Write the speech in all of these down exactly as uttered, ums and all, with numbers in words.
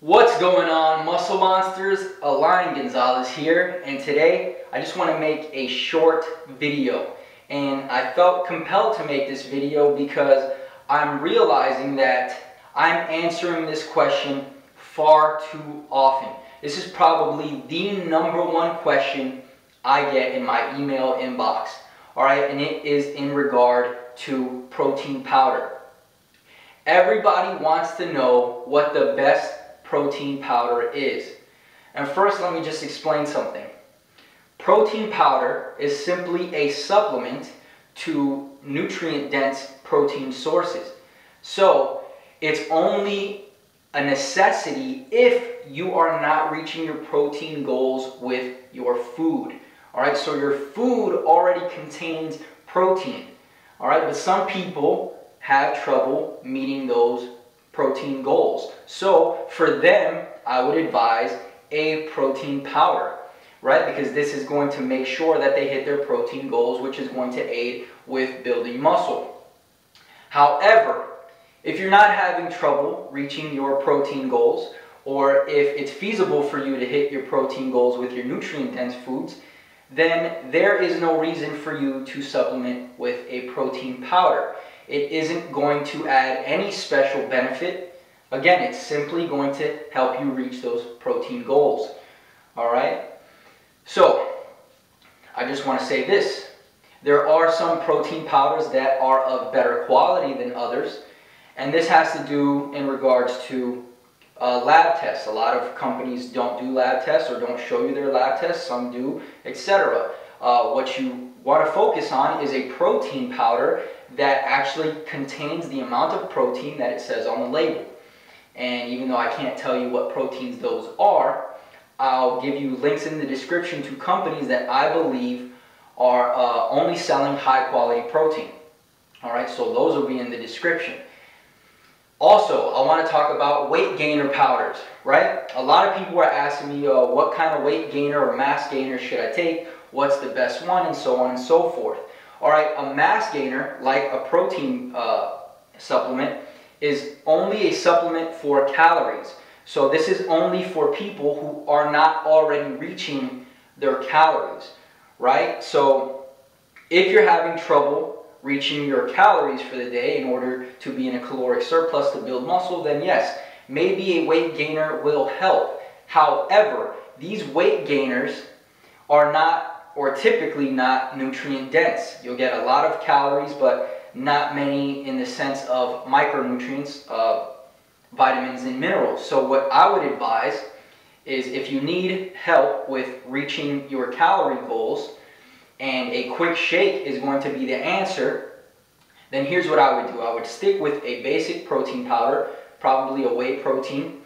What's going on, Muscle Monsters? Alain Gonzalez here, and today I just want to make a short video. And I felt compelled to make this video because I'm realizing that I'm answering this question far too often. This is probably the number one question I get in my email inbox, all right? And it is in regard to protein powder. Everybody wants to know what the best protein powder is. And first, let me just explain something. Protein powder is simply a supplement to nutrient-dense protein sources. So it's only a necessity if you are not reaching your protein goals with your food. All right, so your food already contains protein. All right, but some people have trouble meeting those protein goals. So for them, I would advise a protein powder, right? Because this is going to make sure that they hit their protein goals, which is going to aid with building muscle. However, if you're not having trouble reaching your protein goals, or if it's feasible for you to hit your protein goals with your nutrient-dense foods, then there is no reason for you to supplement with a protein powder. It isn't going to add any special benefit. Again, it's simply going to help you reach those protein goals. All right? So, I just want to say this. There are some protein powders that are of better quality than others, and this has to do in regards to uh, lab tests. A lot of companies don't do lab tests or don't show you their lab tests. Some do, et cetera. Uh, what you want to focus on is a protein powder that actually contains the amount of protein that it says on the label. And even though I can't tell you what proteins those are, I'll give you links in the description to companies that I believe are uh, only selling high quality protein. All right, so those will be in the description. Also, I want to talk about weight gainer powders, right? A lot of people are asking me, uh, what kind of weight gainer or mass gainer should I take? What's the best one? And so on and so forth. All right, a mass gainer, like a protein uh, supplement, is only a supplement for calories. So this is only for people who are not already reaching their calories, right? So if you're having trouble reaching your calories for the day in order to be in a caloric surplus to build muscle, then yes, maybe a weight gainer will help. However, these weight gainers are not or typically not nutrient dense. You'll get a lot of calories, but not many in the sense of micronutrients, uh, vitamins and minerals. So what I would advise is, if you need help with reaching your calorie goals and a quick shake is going to be the answer, then here's what I would do. I would stick with a basic protein powder, probably a whey protein,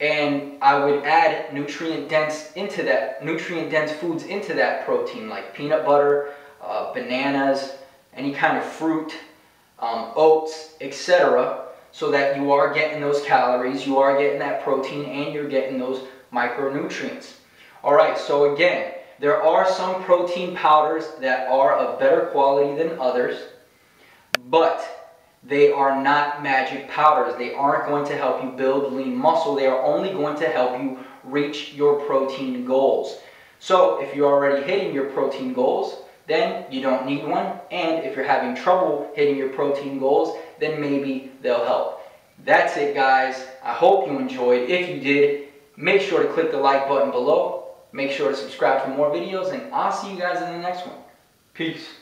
and I would add nutrient dense into that, nutrient dense foods into that protein, like peanut butter, uh, bananas, any kind of fruit, um, oats, et cetera, so that you are getting those calories, you are getting that protein, and you're getting those micronutrients. All right, so again, there are some protein powders that are of better quality than others, but they are not magic powders. They aren't going to help you build lean muscle. They are only going to help you reach your protein goals. So if you're already hitting your protein goals, then you don't need one. And if you're having trouble hitting your protein goals, then maybe they'll help. That's it, guys. I hope you enjoyed. If you did, make sure to click the like button below. Make sure to subscribe for more videos, and I'll see you guys in the next one. Peace.